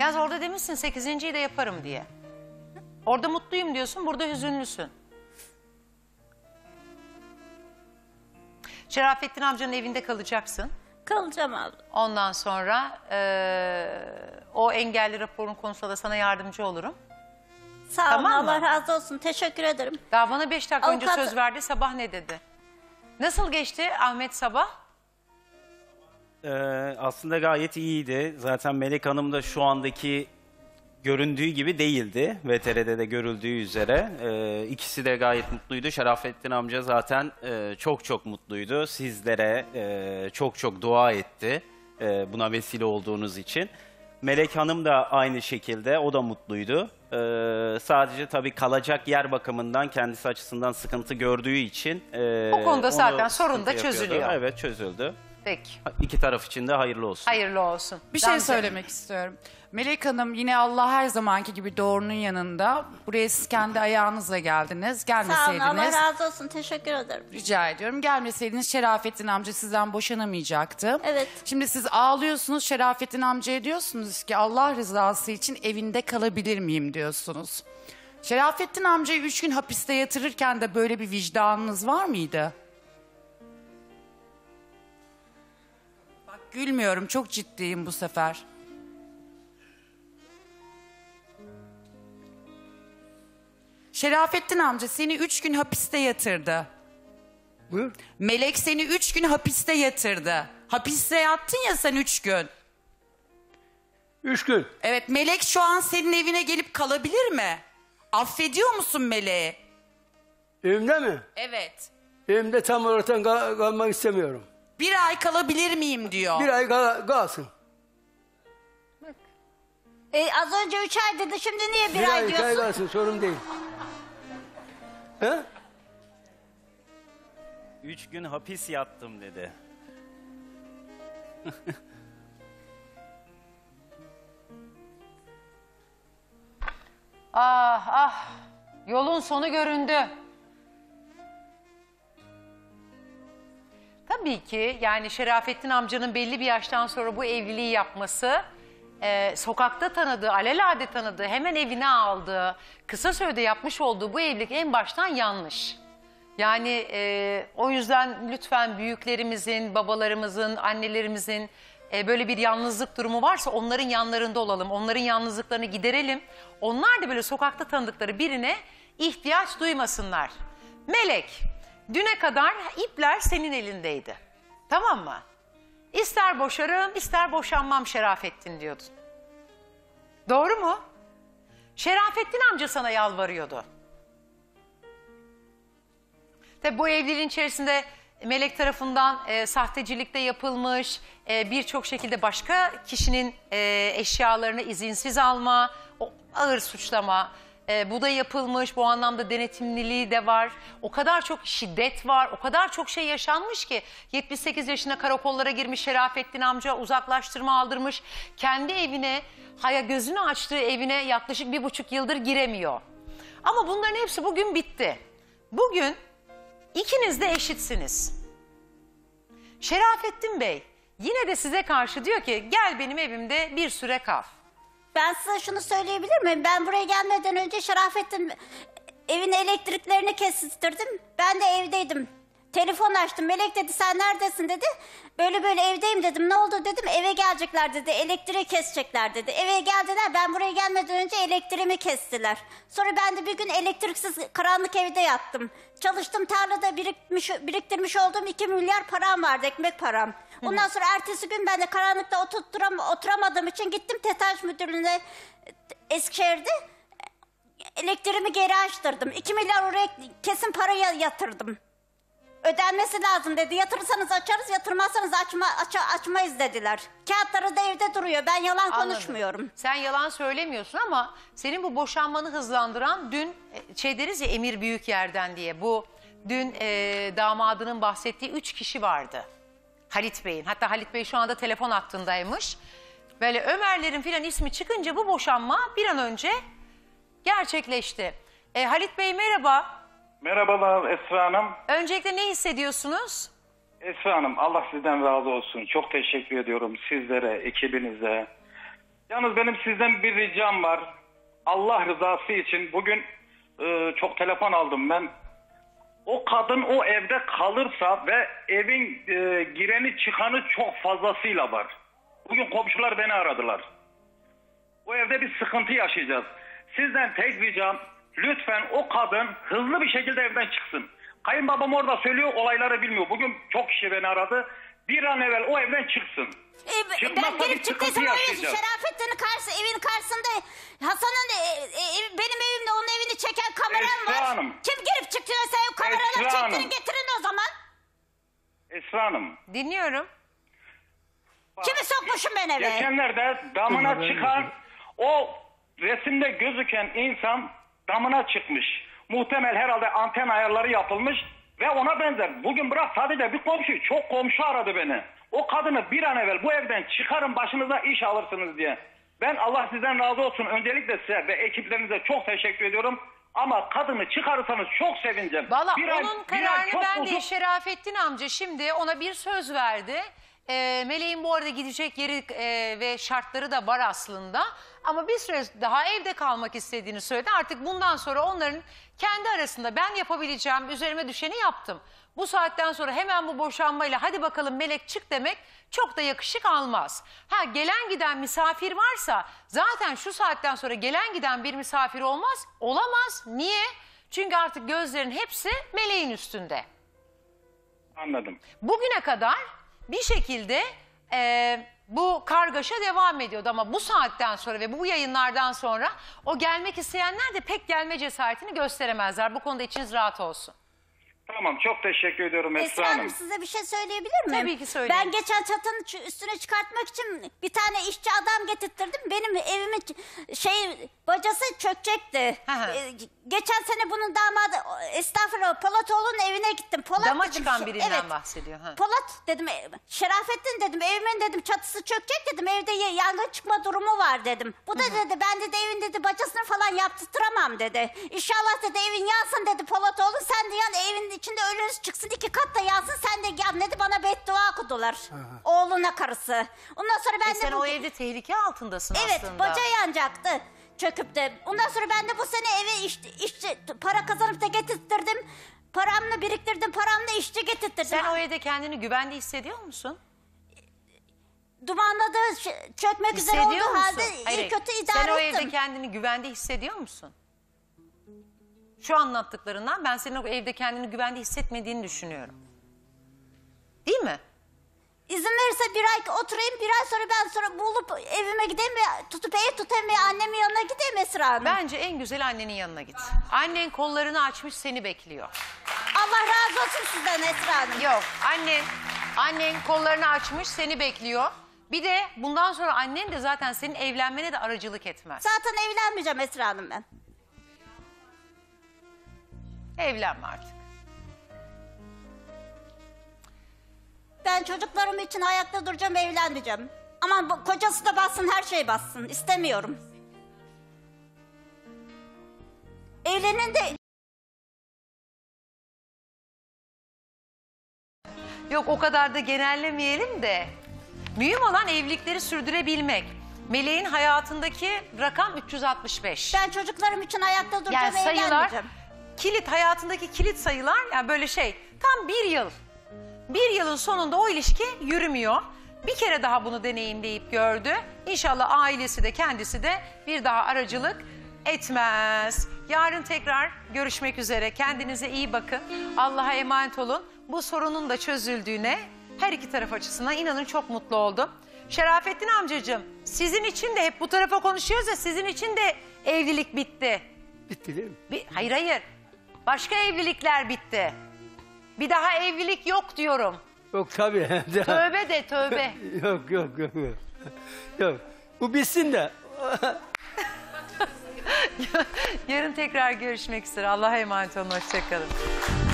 Yalnız orada demişsin 8.'yi de yaparım diye. Orada mutluyum diyorsun, burada hüzünlüsün. Şerafettin amcanın evinde kalacaksın. Kalacağım abi. Ondan sonra o engelli raporun konusunda da sana yardımcı olurum. Sağ olun, tamam, Allah razı olsun. Teşekkür ederim. Daha bana 5 dakika önce söz verdi. Sabah ne dedi? Nasıl geçti Ahmet sabah? Aslında gayet iyiydi. Zaten Melek Hanım da şu andaki göründüğü gibi değildi. VTR'de de görüldüğü üzere. İkisi de gayet mutluydu. Şerafettin amca zaten çok çok mutluydu. Sizlere çok çok dua etti. Buna vesile olduğunuz için. Melek Hanım da aynı şekilde, o da mutluydu. Sadece tabii kalacak yer bakımından kendisi açısından sıkıntı gördüğü için... o konuda zaten sorun da çözülüyor. Evet, çözüldü. Peki. İki taraf için de hayırlı olsun. Hayırlı olsun. Bir şey söylemek istiyorum. Melek Hanım, yine Allah her zamanki gibi doğrunun yanında. Buraya siz kendi ayağınızla geldiniz. Gelmeseydiniz... Sağ olun, Allah razı olsun. Teşekkür ederim. Rica ediyorum. Gelmeseydiniz Şerafettin amca sizden boşanamayacaktı. Evet. Şimdi siz ağlıyorsunuz Şerafettin amcaya, diyorsunuz ki Allah rızası için evinde kalabilir miyim diyorsunuz. Şerafettin amcayı 3 gün hapiste yatırırken de böyle bir vicdanınız var mıydı? Gülmüyorum, çok ciddiyim bu sefer. Şerafettin amca seni 3 gün hapiste yatırdı. Buyur. Melek seni 3 gün hapiste yatırdı. Hapiste yattın ya sen 3 gün. 3 gün. Evet, Melek şu an senin evine gelip kalabilir mi? Affediyor musun Melek'i? Evimde mi? Evet. Evimde tam ortadan kalmak istemiyorum. 1 ay kalabilir miyim diyor. 1 ay kalsın. Bak. Az önce 3 ay dedi, şimdi niye bir ay diyorsun? 1 ay kalsın, sorun değil. He? 3 gün hapis yattım dedi. Ah ah, yolun sonu göründü. Tabii ki yani Şerafettin amcanın belli bir yaştan sonra bu evliliği yapması, sokakta tanıdığı, alelade tanıdığı, hemen evine aldığı, kısa sürede yapmış olduğu bu evlilik en baştan yanlış. Yani o yüzden lütfen büyüklerimizin, babalarımızın, annelerimizin böyle bir yalnızlık durumu varsa onların yanlarında olalım, onların yalnızlıklarını giderelim. Onlar da böyle sokakta tanıdıkları birine ihtiyaç duymasınlar. Melek... Düne kadar ipler senin elindeydi. Tamam mı? İster boşarım, ister boşanmam Şerafettin diyordun. Doğru mu? Şerafettin amca sana yalvarıyordu. Tabi bu evliliğin içerisinde Melek tarafından sahtecilik de yapılmış, birçok şekilde başka kişinin eşyalarını izinsiz alma, o ağır suçlama... bu da yapılmış, bu anlamda denetimliliği de var. O kadar çok şiddet var, o kadar çok şey yaşanmış ki. 78 yaşına karakollara girmiş Şerafettin amca, uzaklaştırma aldırmış. Kendi evine, gözünü açtığı evine yaklaşık 1,5 yıldır giremiyor. Ama bunların hepsi bugün bitti. Bugün ikiniz de eşitsiniz. Şerafettin Bey yine de size karşı diyor ki gel benim evimde bir süre kal. Ben size şunu söyleyebilir miyim? Ben buraya gelmeden önce Şerafettin evin elektriklerini kestirdim. Ben de evdeydim. Telefon açtım. Melek dedi sen neredesin dedi. Böyle böyle evdeyim dedim. Ne oldu dedim. Eve gelecekler dedi. Elektriği kesecekler dedi. Eve geldiler. Ben buraya gelmeden önce elektriğimi kestiler. Sonra ben de bir gün elektriksiz karanlık evde yattım. Çalıştım, tarlada biriktirmiş olduğum 2 milyar param vardı. Ekmek param. Ondan sonra ertesi gün ben de karanlıkta oturamadığım için gittim TETAŞ müdürlüğüne Eskişehir'de. Elektriğimi geri açtırdım. 2 milyar oraya kesin paraya yatırdım. Ödenmesi lazım dedi. Yatırırsanız açarız, yatırmazsanız açmayız dediler. Kağıtları da evde duruyor. Ben yalan konuşmuyorum. Sen yalan söylemiyorsun ama senin bu boşanmanı hızlandıran dün şey deriz ya, emir büyük yerden diye. Bu dün damadının bahsettiği 3 kişi vardı. Halit Bey'in. Hatta Halit Bey şu anda telefon hattındaymış. Böyle Ömerlerin filan ismi çıkınca bu boşanma bir an önce gerçekleşti. Halit Bey merhaba. Merhabalar Esra Hanım. Öncelikle ne hissediyorsunuz? Esra Hanım, Allah sizden razı olsun. Çok teşekkür ediyorum sizlere, ekibinize. Yalnız benim sizden bir ricam var. Allah rızası için bugün çok telefon aldım ben. O kadın o evde kalırsa ve evin gireni çıkanı çok fazlasıyla var. Bugün komşular beni aradılar. O evde bir sıkıntı yaşayacağız. Sizden tek ricam, lütfen o kadın hızlı bir şekilde evden çıksın. Kayınbabam orada söylüyor, olayları bilmiyor. Bugün çok kişi beni aradı. Bir an evvel o evden çıksın. Ben gelip çıktıysam öylesin. Şerafettin'in karşı, evin karşısında Hasan'ın benim evimde onun evini çeken kameram var. Hanım. Kim girip çıktıysa o kameraları çektirin getirin o zaman. Esra Hanım. Dinliyorum. Bak, kimi sokmuşum ben eve? Geçenlerde damına çıkan o resimde gözüken insan damına çıkmış. Muhtemel herhalde anten ayarları yapılmış ve ona benzer. Bugün bırak sadece bir komşu, çok komşu aradı beni. O kadını bir an evvel bu evden çıkarın, başınıza iş alırsınız diye. Ben Allah sizden razı olsun. Öncelikle size ve ekiplerinize çok teşekkür ediyorum. Ama kadını çıkarırsanız çok sevineceğim. Valla onun kararını ben de Şerafettin amca şimdi ona bir söz verdi. Meleğin bu arada gidecek yeri ve şartları da var aslında. Ama bir süre daha evde kalmak istediğini söyledi. Artık bundan sonra onların kendi arasında ben yapabileceğim, üzerime düşeni yaptım. Bu saatten sonra hemen bu boşanmayla hadi bakalım Melek çık demek çok da yakışık almaz. Ha, gelen giden misafir varsa zaten şu saatten sonra gelen giden bir misafir olmaz. Olamaz. Niye? Çünkü artık gözlerin hepsi Meleğin üstünde. Anladım. Bugüne kadar bir şekilde bu kargaşa devam ediyordu ama bu saatten sonra ve bu yayınlardan sonra o gelmek isteyenler de pek gelme cesaretini gösteremezler. Bu konuda içiniz rahat olsun. Tamam, çok teşekkür ediyorum Esra Hanım. Size bir şey söyleyebilir miyim? Tabii ki söyleyin. Ben geçen çatının üstüne çıkartmak için bir tane işçi adam getirttirdim. Benim evimin bacası çökecekti. Geçen sene bunun damadı, estağfurullah, Polatoğlu'nun evine gittim. Polat dama dedim, çıkan birinden evet, bahsediyor. Ha. Polat dedim, Şerafettin dedim, evimin dedim çatısı çökecek dedim. Evde yangın çıkma durumu var dedim. Bu da dedi ben dedi evin dedi bacasını falan yaptırtıramam dedi. İnşallah dedi evin yansın dedi Polatoğlu, sen de yan evin içinde ölünüz çıksın, iki katta yansın, sen de yan dedi, bana beddua okudular. Oğluna, karısı. Ondan sonra ben de sen o evde tehlike altındasın evet, aslında. Evet, baca yanacaktı. Çöküp de. Ondan sonra ben de bu sene eve para kazanıp da getirttirdim. Paramla biriktirdim, paramla işçi getirttirdim. Sen o evde kendini güvende hissediyor musun? Dumanladı, çökmek üzere olduğu halde iyi kötü idare ettim. Sen o evde kendini güvende hissediyor musun? Şu anlattıklarından ben senin o evde kendini güvende hissetmediğini düşünüyorum. Değil mi? İzin verirse bir ay oturayım, bir ay sonra ben bulup evime gideyim ve tutup ev tutayım ve annemin yanına gideyim Esra Hanım. Bence en güzel annenin yanına git. Annen kollarını açmış seni bekliyor. Allah razı olsun sizden Esra Hanım. Yok, annen kollarını açmış seni bekliyor. Bir de bundan sonra annen de zaten senin evlenmene de aracılık etmez. Zaten evlenmeyeceğim Esra Hanım ben. Evlenme artık. Ben çocuklarım için ayakta duracağım, evlenmeyeceğim. Aman bu, kocası da bassın, her şey bassın. İstemiyorum. Evlenin de... Yok, o kadar da genellemeyelim de. Mühim olan evlilikleri sürdürebilmek. Meleğin hayatındaki rakam 365. Ben çocuklarım için ayakta duracağım, yani sayılar, evlenmeyeceğim. Kilit, hayatındaki kilit sayılar, yani böyle şey, tam bir yıl. Bir yılın sonunda o ilişki yürümüyor. Bir kere daha bunu deneyimleyip gördü. İnşallah ailesi de kendisi de bir daha aracılık etmez. Yarın tekrar görüşmek üzere. Kendinize iyi bakın. Allah'a emanet olun. Bu sorunun da çözüldüğüne, her iki taraf açısından inanın çok mutlu oldum. Şerafettin amcacığım, sizin için de hep bu tarafa konuşuyoruz ya, sizin için de evlilik bitti. Bitti değil mi? Hayır hayır. Başka evlilikler bitti. Bir daha evlilik yok diyorum. Yok tabii. Tövbe de tövbe. Yok. Bu bitsin de. Yarın tekrar görüşmek üzere. Allah'a emanet olun. Hoşçakalın.